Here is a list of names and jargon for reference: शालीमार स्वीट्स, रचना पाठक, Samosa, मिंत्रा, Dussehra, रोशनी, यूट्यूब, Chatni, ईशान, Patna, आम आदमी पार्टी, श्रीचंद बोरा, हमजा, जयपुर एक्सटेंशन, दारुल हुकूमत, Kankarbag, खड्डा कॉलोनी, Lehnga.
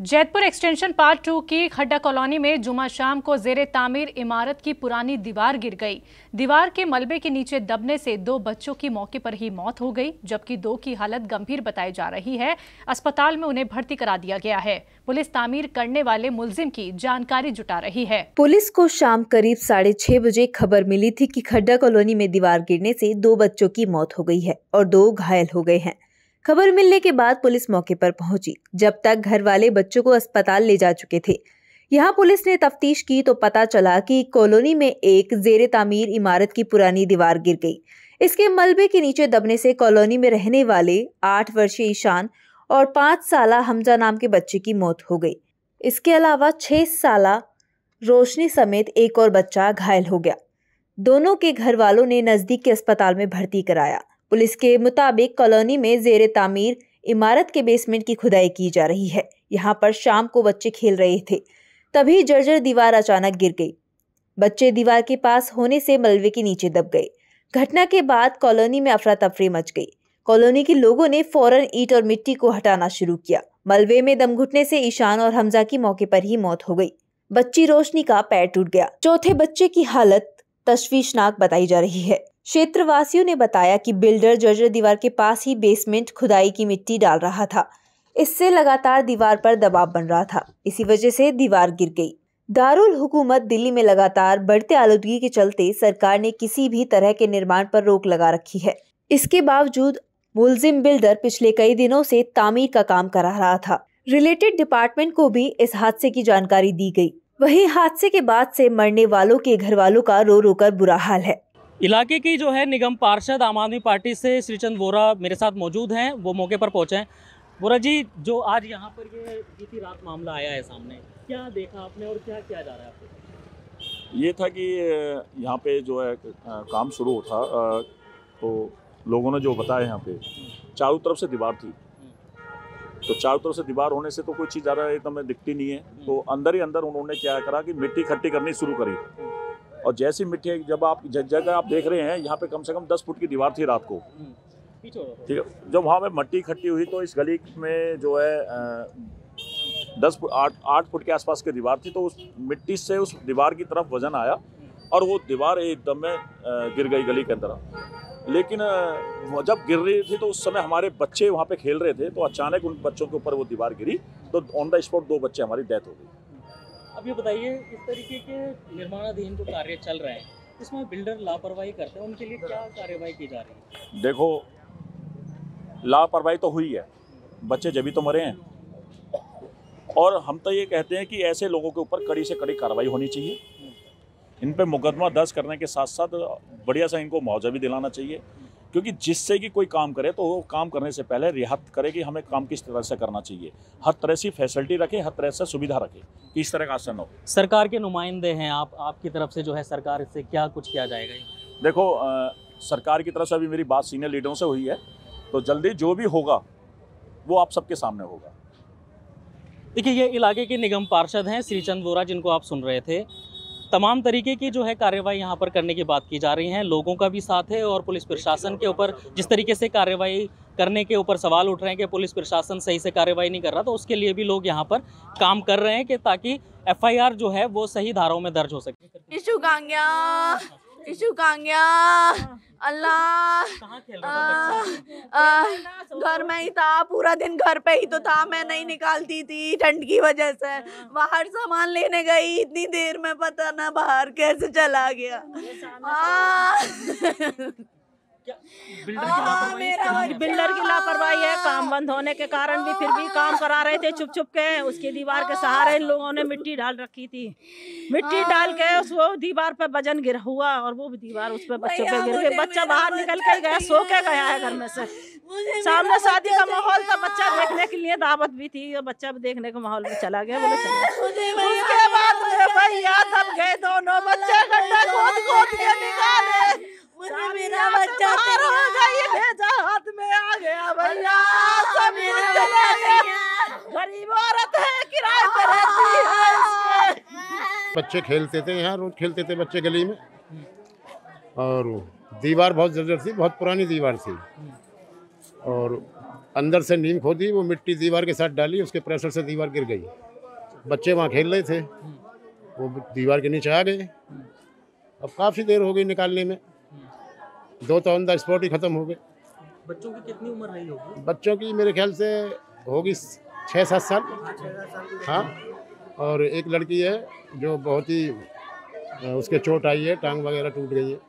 जयपुर एक्सटेंशन part 2 की खड्डा कॉलोनी में जुमा शाम को जेरे तामीर इमारत की पुरानी दीवार गिर गई। दीवार के मलबे के नीचे दबने से 2 बच्चों की मौके पर ही मौत हो गई, जबकि 2 की हालत गंभीर बताई जा रही है। अस्पताल में उन्हें भर्ती करा दिया गया है। पुलिस तामीर करने वाले मुलजिम की जानकारी जुटा रही है। पुलिस को शाम करीब 6:30 बजे खबर मिली थी कि खड्डा कॉलोनी में दीवार गिरने से 2 बच्चों की मौत हो गई है और 2 घायल हो गए हैं। खबर मिलने के बाद पुलिस मौके पर पहुंची, जब तक घर वाले बच्चों को अस्पताल ले जा चुके थे। यहां पुलिस ने तफ्तीश की तो पता चला कि कॉलोनी में एक जेरे तामीर इमारत की पुरानी दीवार गिर गई। इसके मलबे के नीचे दबने से कॉलोनी में रहने वाले 8 वर्षीय ईशान और 5 साला हमजा नाम के बच्चे की मौत हो गई। इसके अलावा 6 साला रोशनी समेत एक और बच्चा घायल हो गया। दोनों के घर वालों ने नजदीक के अस्पताल में भर्ती कराया। पुलिस के मुताबिक कॉलोनी में जेरे तामीर इमारत के बेसमेंट की खुदाई की जा रही है। यहाँ पर शाम को बच्चे खेल रहे थे, तभी जर्जर दीवार अचानक गिर गई। बच्चे दीवार के पास होने से मलबे के नीचे दब गए। घटना के बाद कॉलोनी में अफरा तफरी मच गई। कॉलोनी के लोगों ने फौरन ईंट और मिट्टी को हटाना शुरू किया। मलबे में दम घुटने से ईशान और हमजा की मौके पर ही मौत हो गई। बच्ची रोशनी का पैर टूट गया। चौथे बच्चे की हालत तश्वीशनाक बताई जा रही है। क्षेत्रवासियों ने बताया कि बिल्डर जर्जर दीवार के पास ही बेसमेंट खुदाई की मिट्टी डाल रहा था। इससे लगातार दीवार पर दबाव बन रहा था, इसी वजह से दीवार गिर गई। दारुल हुकूमत दिल्ली में लगातार बढ़ते आलूदगी के चलते सरकार ने किसी भी तरह के निर्माण पर रोक लगा रखी है। इसके बावजूद मुलजिम बिल्डर पिछले कई दिनों से तामीर का काम करा रहा था। रिलेटेड डिपार्टमेंट को भी इस हादसे की जानकारी दी गई। वही हादसे के बाद से मरने वालों के घर वालों का रो रोकर बुरा हाल है। इलाके की जो है निगम पार्षद आम आदमी पार्टी से श्रीचंद बोरा मेरे साथ मौजूद हैं, वो मौके पर पहुंचे हैं। बोरा जी, जो आज यहाँ पर ये बीती रात मामला आया है सामने, क्या देखा आपने और क्या किया जा रहा है आपको? ये था कि यहाँ पे जो है काम शुरू था तो लोगों ने जो बताया यहाँ पे चारों तरफ से दीवार थी, तो चारों तरफ से दीवार होने से तो कोई चीज़ ज़्यादा एकदम दिखती नहीं है। तो अंदर ही अंदर उन्होंने क्या करा कि मिट्टी इकट्ठी करनी शुरू करी और जैसी मिट्टी जब आप जगह आप देख रहे हैं यहाँ पे कम से कम 10 फुट की दीवार थी रात को, ठीक है। जब वहाँ पे मिट्टी इकट्ठी हुई तो इस गली में जो है 8 फुट के आसपास की दीवार थी, तो उस मिट्टी से उस दीवार की तरफ वजन आया और वो दीवार एकदम में गिर गई गली के अंदर। लेकिन जब गिर रही थी तो उस समय हमारे बच्चे वहाँ पे खेल रहे थे, तो अचानक उन बच्चों के ऊपर वो दीवार गिरी तो ऑन द स्पॉट 2 बच्चे हमारी डेथ हो गई। अब ये बताइए, इस तरीके के निर्माणाधीन जो कार्य चल रहे हैं इसमें बिल्डर लापरवाही करते हैं, उनके लिए क्या कार्यवाही की जा रही है? देखो, लापरवाही तो हुई है, बच्चे जब भी तो मरे हैं। और हम तो ये कहते हैं कि ऐसे लोगों के ऊपर कड़ी से कड़ी कार्रवाई होनी चाहिए। इन पे मुकदमा दर्ज करने के साथ साथ बढ़िया सा इनको मुआवजा भी दिलाना चाहिए, क्योंकि जिससे कि कोई काम करे तो वो काम करने से पहले रियायत करे कि हमें काम किस तरह से करना चाहिए। हर तरह से फैसिलिटी रखें, हर तरह से सुविधा रखें कि इस तरह का आसन हो। सरकार के नुमाइंदे हैं आप, आपकी तरफ से जो है सरकार से क्या कुछ किया जाएगा? देखो, सरकार की तरफ से अभी मेरी बात सीनियर लीडरों से हुई है, तो जल्दी जो भी होगा वो आप सबके सामने होगा। देखिए, ये इलाके के निगम पार्षद हैं श्रीचंद बोरा, जिनको आप सुन रहे थे। तमाम तरीके की जो है कार्रवाई यहाँ पर करने की बात की जा रही है। लोगों का भी साथ है और पुलिस प्रशासन के ऊपर जिस तरीके से कार्रवाई करने के ऊपर सवाल उठ रहे हैं कि पुलिस प्रशासन सही से कार्रवाई नहीं कर रहा, तो उसके लिए भी लोग यहाँ पर काम कर रहे हैं कि ताकि एफआईआर जो है वो सही धाराओं में दर्ज हो सके। इशू कांग्या अल्लाह, घर में ही था, पूरा दिन घर पे ही तो था। मैं नहीं निकालती थी ठंड की वजह से, बाहर सामान लेने गई इतनी देर में, पता ना बाहर कैसे चला गया। बिल्डर की लापरवाही है, काम बंद होने के कारण भी फिर भी काम करा रहे थे चुप चुप के। उसकी दीवार के सहारे इन लोगों ने मिट्टी डाल रखी थी, मिट्टी डाल के उस वो दीवार पर वजन गिर हुआ और वो दीवार उस पर बच्चों पे गिर गई। बच्चा बाहर निकल के गया, सो के गया है घर में से। सामने शादी का माहौल था, बच्चा देखने के लिए दावत भी थी, बच्चा देखने के माहौल में चला गया। उसके बाद भैया सब गए, दोनों बच्चे गड्ढा खोद के निकाले, मेरा बच्चा हो गया, भेजा हाथ में आ गया। भैया सब चले गए, गरीब औरत है, किराए पर रहती है। बच्चे खेलते थे यहाँ, रोज खेलते थे बच्चे गली में, और दीवार बहुत जर्जर थी, बहुत पुरानी दीवार थी। और अंदर से नींव खोदी, वो मिट्टी दीवार के साथ डाली, उसके प्रेशर से दीवार गिर गई। बच्चे वहाँ खेल रहे थे, वो दीवार के नीचे आ गए। अब काफ़ी देर हो गई निकालने में, दो तो ऑन द स्पॉट ही खत्म हो गए। बच्चों की कितनी उम्र रही होगी? बच्चों की मेरे ख्याल से होगी 6-7 साल। हाँ, और एक लड़की है जो बहुत ही उसके चोट आई है, टांग वगैरह टूट गई है।